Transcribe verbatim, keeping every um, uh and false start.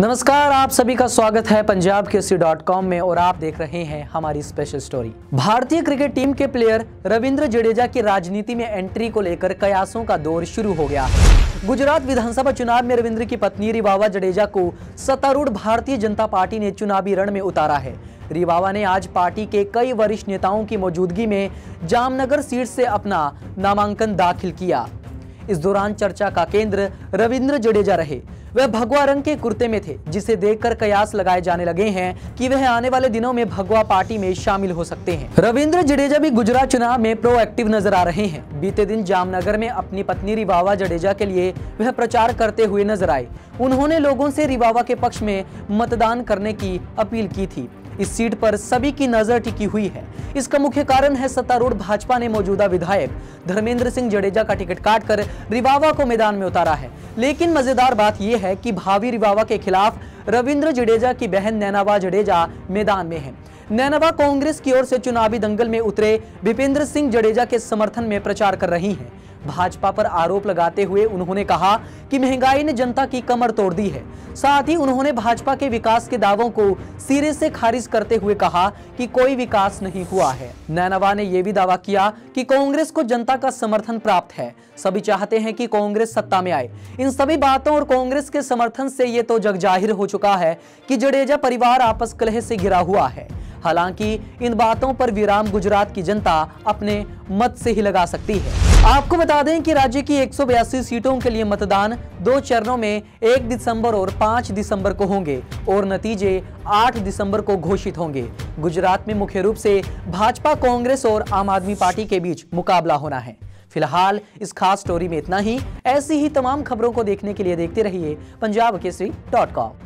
नमस्कार, आप सभी का स्वागत है पंजाब केसरी डॉट कॉम में और आप देख रहे हैं हमारी स्पेशल स्टोरी। भारतीय क्रिकेट टीम के प्लेयर रविंद्र जडेजा की राजनीति में एंट्री को लेकर कयासों का दौर शुरू हो गया। गुजरात विधानसभा चुनाव में रविंद्र की पत्नी रिवाबा जडेजा को सत्तारूढ़ भारतीय जनता पार्टी ने चुनावी रण में उतारा है। रिवाबा ने आज पार्टी के कई वरिष्ठ नेताओं की मौजूदगी में जामनगर सीट से अपना नामांकन दाखिल किया। इस दौरान चर्चा का केंद्र रविंद्र जडेजा रहे। वह भगवा रंग के कुर्ते में थे, जिसे देखकर कयास लगाए जाने लगे हैं कि वह आने वाले दिनों में भगवा पार्टी में शामिल हो सकते हैं। रविंद्र जडेजा भी गुजरात चुनाव में प्रोएक्टिव नजर आ रहे हैं। बीते दिन जामनगर में अपनी पत्नी रिवाबा जडेजा के लिए वह प्रचार करते हुए नजर आए। उन्होंने लोगों से रिवाबा के पक्ष में मतदान करने की अपील की थी। इस सीट पर सभी की नजर टिकी हुई है। इसका मुख्य कारण है सत्तारूढ़ भाजपा ने मौजूदा विधायक धर्मेंद्र सिंह जडेजा का टिकट काटकर रिवाबा को मैदान में उतारा है। लेकिन मजेदार बात यह है कि भावी रिवाबा के खिलाफ रविंद्र जडेजा की बहन नैनाबा जडेजा मैदान में है। नैनाबा कांग्रेस की ओर से चुनावी दंगल में उतरे विपेंद्र सिंह जडेजा के समर्थन में प्रचार कर रही है। भाजपा पर आरोप लगाते हुए उन्होंने कहा कि महंगाई ने जनता की कमर तोड़ दी है। साथ ही उन्होंने भाजपा के विकास के दावों को सिरे से खारिज करते हुए कहा कि कोई विकास नहीं हुआ है। नैनाबा ने यह भी दावा किया कि कांग्रेस को जनता का समर्थन प्राप्त है, सभी चाहते हैं कि कांग्रेस सत्ता में आए। इन सभी बातों और कांग्रेस के समर्थन से ये तो जगजाहिर हो चुका है कि जडेजा परिवार आपस कलह से घिरा हुआ है। हालांकि इन बातों पर विराम गुजरात की जनता अपने मत से ही लगा सकती है। आपको बता दें कि राज्य की एक सौ बयासी सीटों के लिए मतदान दो चरणों में एक दिसंबर और पाँच दिसंबर को होंगे और नतीजे आठ दिसंबर को घोषित होंगे। गुजरात में मुख्य रूप से भाजपा, कांग्रेस और आम आदमी पार्टी के बीच मुकाबला होना है। फिलहाल इस खास स्टोरी में इतना ही। ऐसी ही तमाम खबरों को देखने के लिए देखते रहिए पंजाब केसरी डॉट कॉम।